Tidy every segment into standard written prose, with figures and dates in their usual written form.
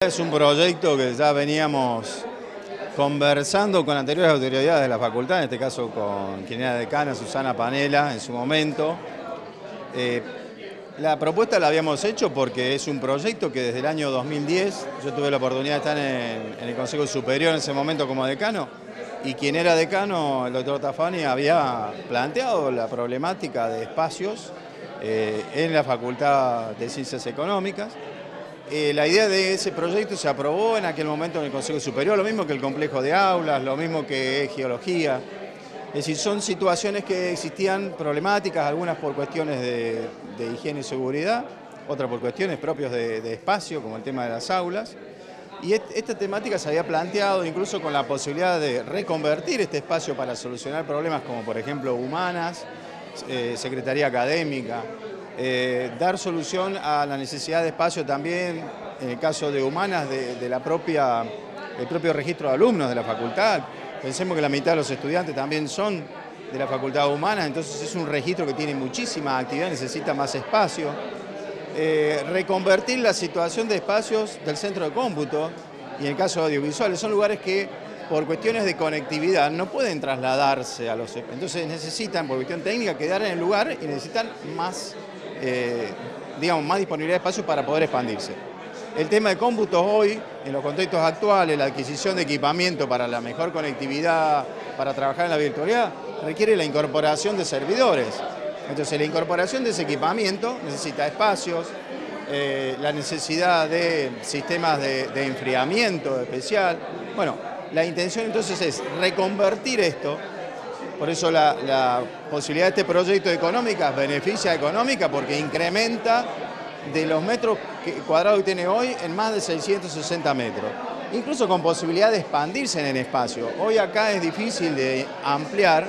Es un proyecto que ya veníamos conversando con anteriores autoridades de la facultad, en este caso con quien era decana, Susana Panela, en su momento. La propuesta la habíamos hecho porque es un proyecto que desde el año 2010, yo tuve la oportunidad de estar en el Consejo Superior en ese momento como decano, y quien era decano, el doctor Tafani, había planteado la problemática de espacios en la Facultad de Ciencias Económicas. La idea de ese proyecto se aprobó en aquel momento en el Consejo Superior, lo mismo que el complejo de aulas, lo mismo que geología. Es decir, son situaciones que existían problemáticas, algunas por cuestiones de higiene y seguridad, otras por cuestiones propias de espacio, como el tema de las aulas. Y esta temática se había planteado incluso con la posibilidad de reconvertir este espacio para solucionar problemas como, por ejemplo, humanas, secretaría académica. Dar solución a la necesidad de espacio también, en el caso de humanas, del propio registro de alumnos de la facultad. Pensemos que la mitad de los estudiantes también son de la facultad de humanas, entonces es un registro que tiene muchísima actividad, necesita más espacio. Reconvertir la situación de espacios del centro de cómputo y en el caso de audiovisuales, son lugares que por cuestiones de conectividad no pueden trasladarse a los... Entonces necesitan, por cuestión técnica, quedar en el lugar y necesitan más más disponibilidad de espacio para poder expandirse. El tema de cómputos hoy, en los contextos actuales, la adquisición de equipamiento para la mejor conectividad, para trabajar en la virtualidad, requiere la incorporación de servidores. Entonces la incorporación de ese equipamiento necesita espacios, la necesidad de sistemas de enfriamiento especial. Bueno, la intención entonces es reconvertir esto. Por eso la posibilidad de este proyecto económica beneficia económica porque incrementa de los metros cuadrados que tiene hoy en más de 660 metros. Incluso con posibilidad de expandirse en el espacio. Hoy acá es difícil de ampliar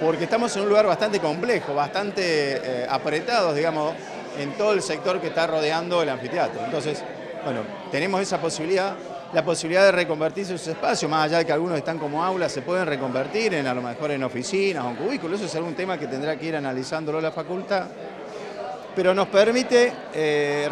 porque estamos en un lugar bastante complejo, bastante apretados, digamos, en todo el sector que está rodeando el anfiteatro. Entonces, bueno, tenemos esa posibilidad. La posibilidad de reconvertirse en sus espacios, más allá de que algunos están como aulas, se pueden reconvertir en, a lo mejor en oficinas o en cubículos. Eso es algún tema que tendrá que ir analizándolo la facultad. Pero nos permite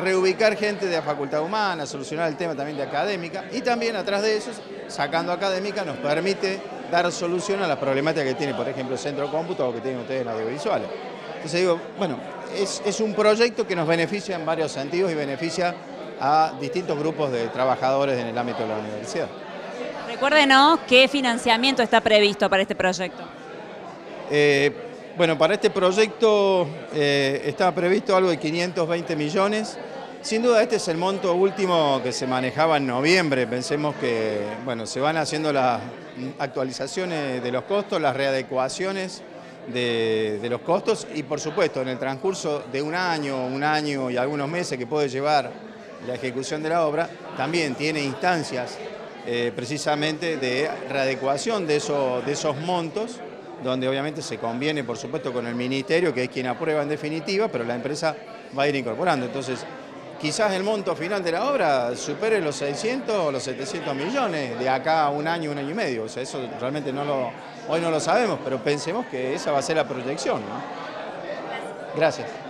reubicar gente de la facultad humana, solucionar el tema también de académica. Y también atrás de eso, sacando académica, nos permite dar solución a las problemáticas que tiene, por ejemplo, el centro cómputo o que tienen ustedes en audiovisuales. Entonces digo, bueno, es un proyecto que nos beneficia en varios sentidos y beneficia a distintos grupos de trabajadores en el ámbito de la universidad. Recuérdenos qué financiamiento está previsto para este proyecto. Bueno, para este proyecto está previsto algo de 520 millones. Sin duda este es el monto último que se manejaba en noviembre. Pensemos que bueno, se van haciendo las actualizaciones de los costos, las readecuaciones de los costos y por supuesto en el transcurso de un año y algunos meses que puede llevar la ejecución de la obra, también tiene instancias precisamente de readecuación de esos montos, donde obviamente se conviene, por supuesto, con el ministerio, que es quien aprueba en definitiva, pero la empresa va a ir incorporando. Entonces, quizás el monto final de la obra supere los 600 o los 700 millones de acá a un año y medio. O sea, eso realmente hoy no lo sabemos, pero pensemos que esa va a ser la proyección, ¿no? Gracias.